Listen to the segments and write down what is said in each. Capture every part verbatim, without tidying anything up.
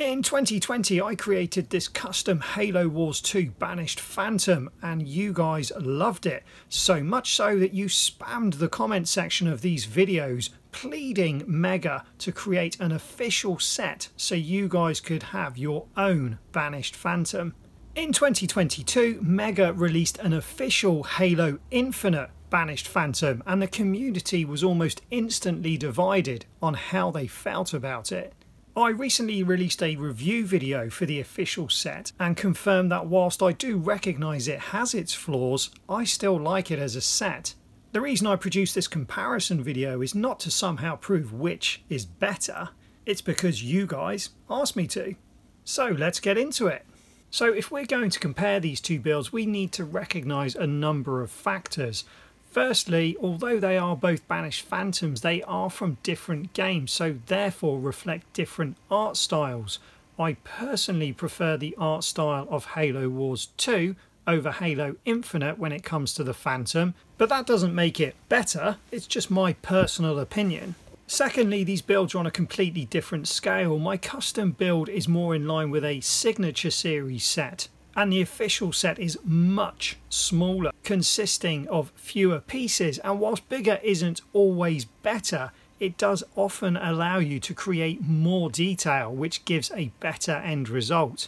In twenty twenty, I created this custom Halo Wars two Banished Phantom, and you guys loved it. So much so that you spammed the comment section of these videos pleading Mega to create an official set so you guys could have your own Banished Phantom. In twenty twenty-two, Mega released an official Halo Infinite Banished Phantom, and the community was almost instantly divided on how they felt about it. I recently released a review video for the official set and confirmed that whilst I do recognise it has its flaws, I still like it as a set. The reason I produced this comparison video is not to somehow prove which is better, it's because you guys asked me to. So let's get into it. So if we're going to compare these two builds, we need to recognise a number of factors. Firstly, although they are both Banished Phantoms, they are from different games, so therefore reflect different art styles. I personally prefer the art style of Halo Wars two over Halo Infinite when it comes to the Phantom, but that doesn't make it better, it's just my personal opinion. Secondly, these builds are on a completely different scale. My custom build is more in line with a Signature Series set, and the official set is much smaller, consisting of fewer pieces, and whilst bigger isn't always better, it does often allow you to create more detail, which gives a better end result.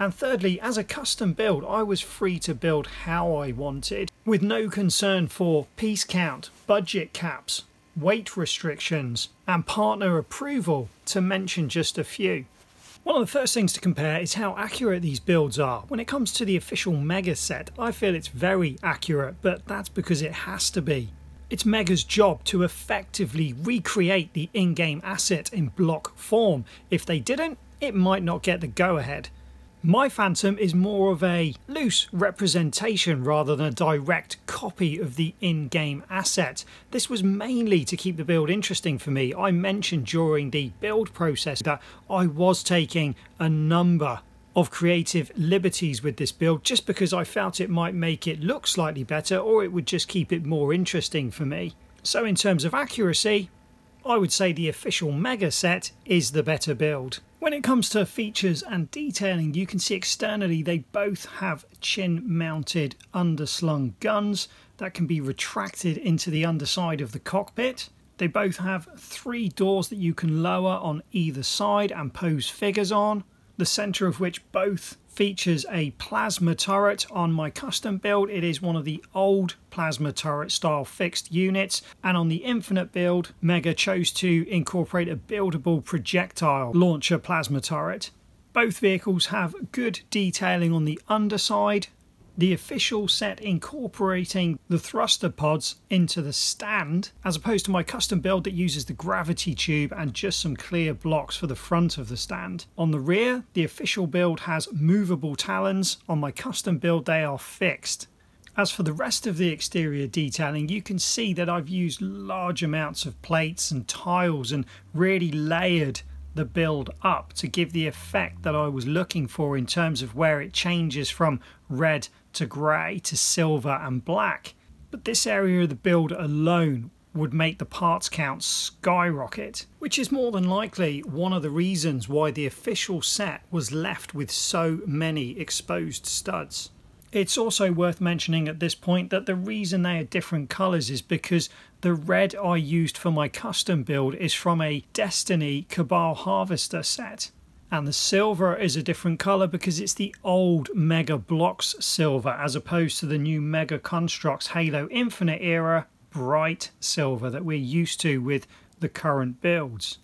And thirdly, as a custom build, I was free to build how I wanted, with no concern for piece count, budget caps, weight restrictions, and partner approval, to mention just a few. One of the first things to compare is how accurate these builds are. When it comes to the official Mega set, I feel it's very accurate, but that's because it has to be. It's Mega's job to effectively recreate the in-game asset in block form. If they didn't, it might not get the go-ahead. My Phantom is more of a loose representation rather than a direct copy of the in-game asset. This was mainly to keep the build interesting for me. I mentioned during the build process that I was taking a number of creative liberties with this build just because I felt it might make it look slightly better, or it would just keep it more interesting for me. So in terms of accuracy, I would say the official Mega set is the better build. When it comes to features and detailing, you can see externally they both have chin-mounted underslung guns that can be retracted into the underside of the cockpit. They both have three doors that you can lower on either side and pose figures on, the centre of which both features a plasma turret. On my custom build, it is one of the old plasma turret style fixed units, and on the Infinite build, Mega chose to incorporate a buildable projectile launcher plasma turret. Both vehicles have good detailing on the underside, the official set incorporating the thruster pods into the stand, as opposed to my custom build that uses the gravity tube and just some clear blocks for the front of the stand. On the rear, the official build has movable talons. On my custom build, they are fixed. As for the rest of the exterior detailing, you can see that I've used large amounts of plates and tiles and really layered the build up to give the effect that I was looking for in terms of where it changes from red to grey to silver and black. But this area of the build alone would make the parts count skyrocket, which is more than likely one of the reasons why the official set was left with so many exposed studs. It's also worth mentioning at this point that the reason they are different colours is because the red I used for my custom build is from a Destiny Cabal Harvester set, and the silver is a different colour because it's the old Mega Blocks silver as opposed to the new Mega Construx Halo Infinite era bright silver that we're used to with the current builds.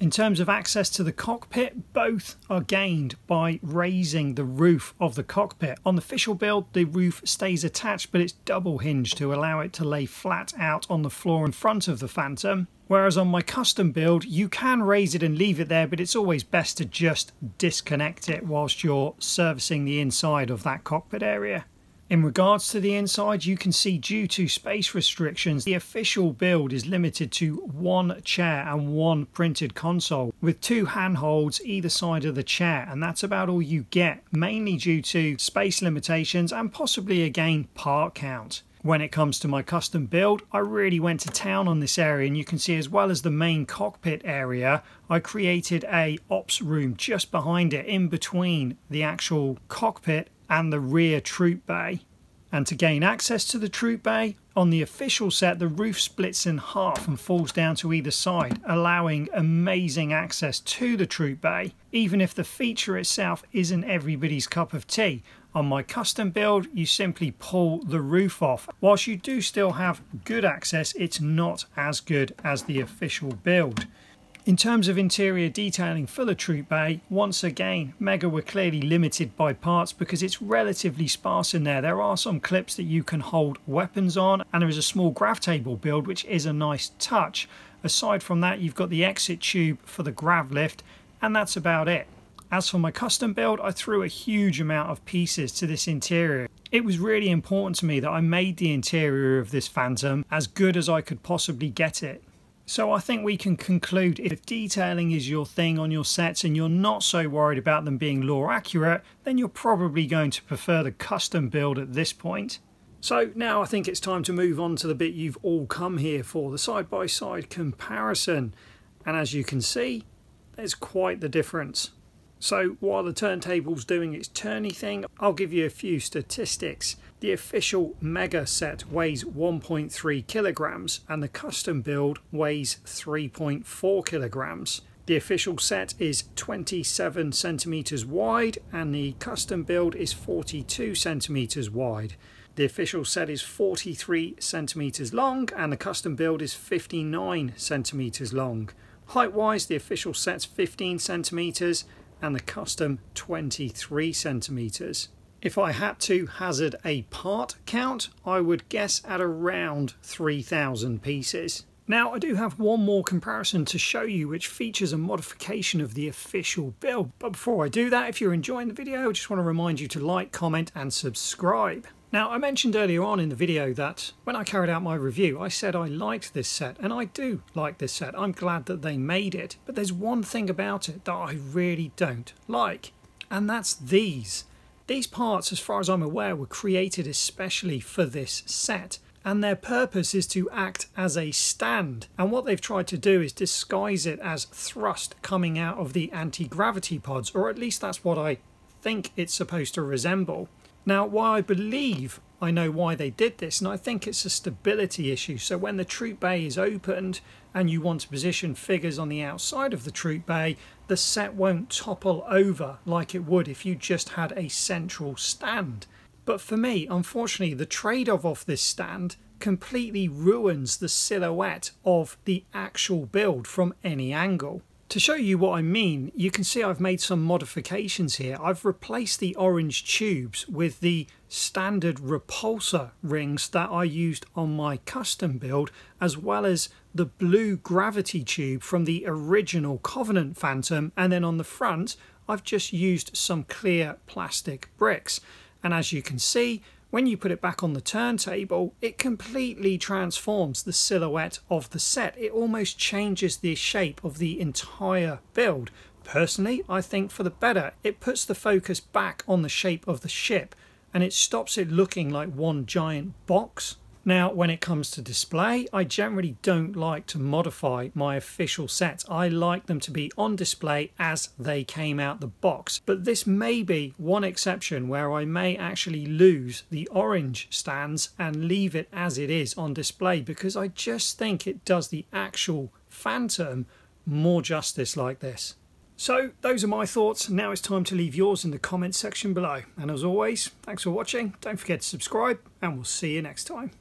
In terms of access to the cockpit, both are gained by raising the roof of the cockpit. On the official build, the roof stays attached, but it's double hinged to allow it to lay flat out on the floor in front of the Phantom. Whereas on my custom build, you can raise it and leave it there, but it's always best to just disconnect it whilst you're servicing the inside of that cockpit area. In regards to the inside, you can see due to space restrictions, the official build is limited to one chair and one printed console, with two handholds either side of the chair, and that's about all you get, mainly due to space limitations and possibly again part count. When it comes to my custom build, I really went to town on this area, and you can see as well as the main cockpit area, I created a ops room just behind it, in between the actual cockpit and the rear troop bay. And to gain access to the troop bay, on the official set, the roof splits in half and falls down to either side, allowing amazing access to the troop bay, even if the feature itself isn't everybody's cup of tea. On my custom build, you simply pull the roof off. Whilst you do still have good access, it's not as good as the official build. In terms of interior detailing for the troop bay, once again, Mega were clearly limited by parts because it's relatively sparse in there. There are some clips that you can hold weapons on, and there is a small grav table build, which is a nice touch. Aside from that, you've got the exit tube for the grav lift, and that's about it. As for my custom build, I threw a huge amount of pieces to this interior. It was really important to me that I made the interior of this Phantom as good as I could possibly get it. So I think we can conclude, if detailing is your thing on your sets and you're not so worried about them being lore accurate, then you're probably going to prefer the custom build at this point. So now I think it's time to move on to the bit you've all come here for, the side-by-side comparison. And as you can see, there's quite the difference. So while the turntable's doing its turny thing, I'll give you a few statistics. The official Mega set weighs one point three kilograms and the custom build weighs three point four kilograms. The official set is twenty-seven centimeters wide and the custom build is forty-two centimeters wide. The official set is forty-three centimeters long and the custom build is fifty-nine centimeters long. Height-wise, the official set's fifteen centimeters and the custom twenty-three centimeters. If I had to hazard a part count, I would guess at around three thousand pieces. Now I do have one more comparison to show you, which features a modification of the official build. But before I do that, if you're enjoying the video, I just want to remind you to like, comment and subscribe. Now I mentioned earlier on in the video that when I carried out my review, I said I liked this set, and I do like this set. I'm glad that they made it, but there's one thing about it that I really don't like, and that's these. These parts, as far as I'm aware, were created especially for this set, and their purpose is to act as a stand, and what they've tried to do is disguise it as thrust coming out of the anti-gravity pods, or at least that's what I think it's supposed to resemble. Now, while I believe I know why they did this, and I think it's a stability issue, so when the troop bay is opened and you want to position figures on the outside of the troop bay, the set won't topple over like it would if you just had a central stand. But for me, unfortunately, the trade-off of this stand completely ruins the silhouette of the actual build from any angle. To show you what I mean, you can see I've made some modifications here. I've replaced the orange tubes with the standard repulsor rings that I used on my custom build, as well as the blue gravity tube from the original Covenant Phantom, and then on the front I've just used some clear plastic bricks. And as you can see, when you put it back on the turntable, it completely transforms the silhouette of the set. It almost changes the shape of the entire build. Personally, I think for the better. It puts the focus back on the shape of the ship, and it stops it looking like one giant box. Now, when it comes to display, I generally don't like to modify my official sets. I like them to be on display as they came out the box. But this may be one exception where I may actually lose the orange stands and leave it as it is on display, because I just think it does the actual Phantom more justice like this. So those are my thoughts. Now it's time to leave yours in the comments section below. And as always, thanks for watching. Don't forget to subscribe, and we'll see you next time.